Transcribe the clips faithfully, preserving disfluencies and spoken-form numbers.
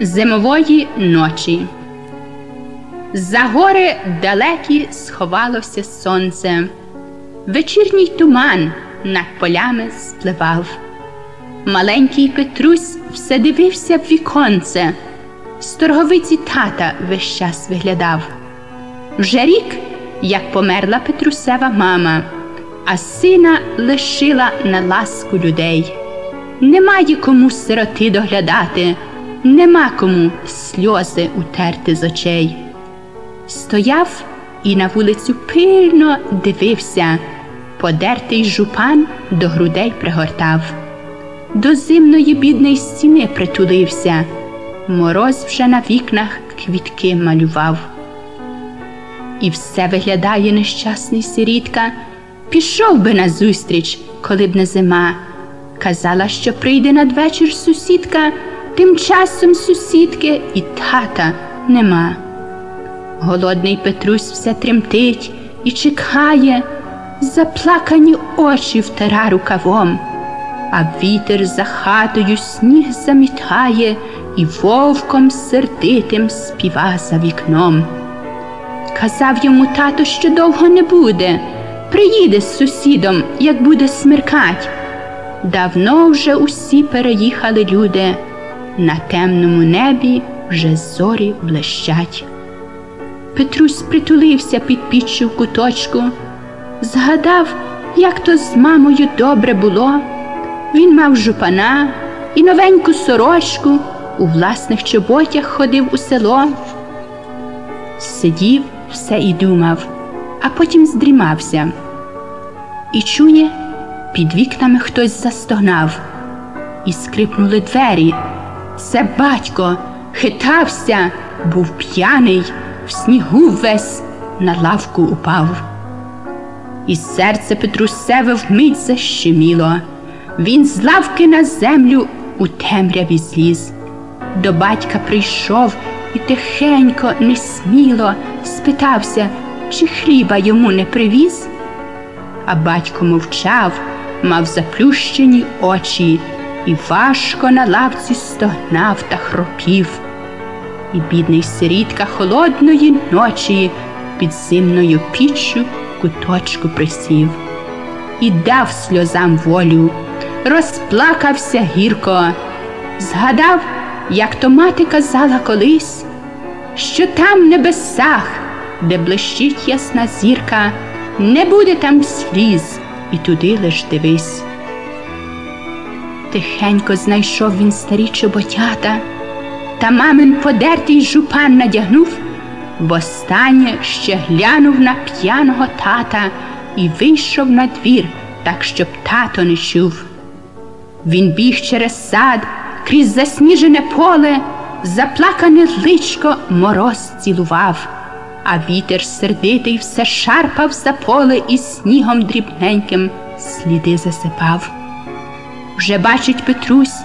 зимової ночі. За гори далекі сховалося сонце, вечірній туман над полями спливав. Маленький Петрусь все дивився в віконце, з торговиці тата весь час виглядав. Вже рік, як померла Петрусева мама, а сина лишила на ласку людей. Немає кому сироти доглядати, нема кому сльози утерти з очей. Стояв і на вулицю пильно дивився, подертий жупан до грудей пригортав. До зимної бідної стіни притулився, мороз вже на вікнах квітки малював. І все виглядає нещасний сирітка, пішов би назустріч, коли б не зима. Казала, що прийде надвечір сусідка, тим часом сусідки і тата нема. Голодний Петрусь все тремтить і чекає, заплакані очі втира рукавом. А вітер за хатою сніг замітає і вовком сердитим співа за вікном. Казав йому тато, що довго не буде, приїде з сусідом, як буде смеркать. Давно вже усі переїхали люди, на темному небі вже зорі блищать. Петрусь притулився під піччю в куточку, згадав, як то з мамою добре було. Він мав жупана і новеньку сорочку, у власних чоботях ходив у село. Сидів все і думав, а потім здрімався. І чує, під вікнами хтось застогнав. І скрипнули двері. Це батько хитався, був п'яний, в снігу весь на лавку упав. І серце Петрусеве вмить защеміло. Він з лавки на землю у темряві зліз. До батька прийшов і тихенько, несміло спитався, чи хліба йому не привіз. А батько мовчав, мав заплющені очі і важко на лавці стогнав та хропів. І бідний сирітка холодної ночі під зимною піччю в куточку присів. І дав сльозам волю, розплакався гірко. Згадав, як то мати казала колись, що там в небесах, де блищить ясна зірка, не буде там сліз, і туди лиш дивись. Тихенько знайшов він старі чоботята, та мамин подертий жупан надягнув, востаннє ще глянув на п'яного тата і вийшов на двір, так щоб тато не чув. Він біг через сад, крізь засніжене поле, заплакане личко мороз цілував, а вітер сердитий все шарпав за поле і снігом дрібненьким сліди засипав. Вже бачить Петрусь,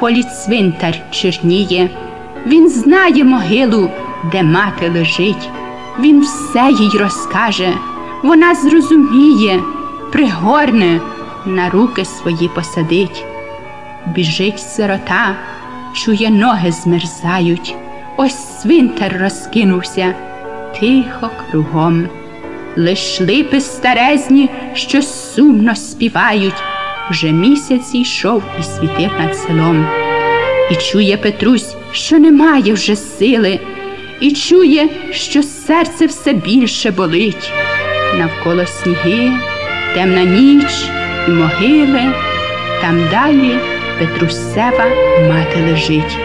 полі цвинтар чорніє. Він знає могилу, де мати лежить. Він все їй розкаже, вона зрозуміє, пригорне, на руки свої посадить. Біжить сирота, чує, ноги змерзають. Ось цвинтар розкинувся тихо кругом. Лиш липи старезні, що сумно співають. Вже місяць йшов і світив над селом. І чує Петрусь, що немає вже сили. І чує, що серце все більше болить. Навколо сніги, темна ніч і могили. Там далі Петрусева мати лежить.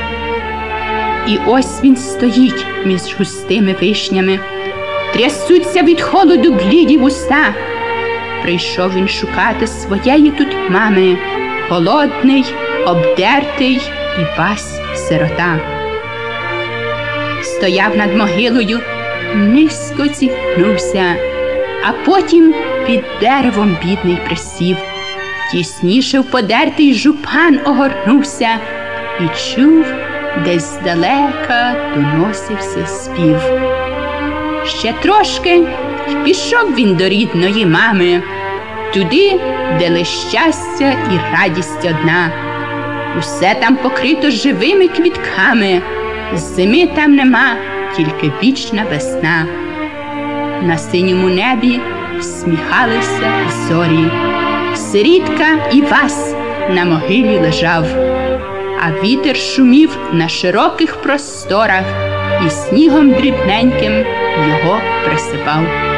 І ось він стоїть між густими вишнями. Трясуться від холоду бліді вуста. Прийшов він шукати своєї тут мами, холодний, обдертий і весь сирота. Стояв над могилою, низько зігнувся, а потім під деревом бідний присів. Тісніше в подертий жупан огорнувся і чув, десь здалека доносився спів. Ще трошки пішов він до рідної мами, туди, де лиш щастя і радість одна. Усе там покрито живими квітками, зими там нема, тільки вічна весна. На синьому небі всміхалися зорі. Сирітка Івась на могилі лежав, а вітер шумів на широких просторах і снігом дрібненьким його присипав.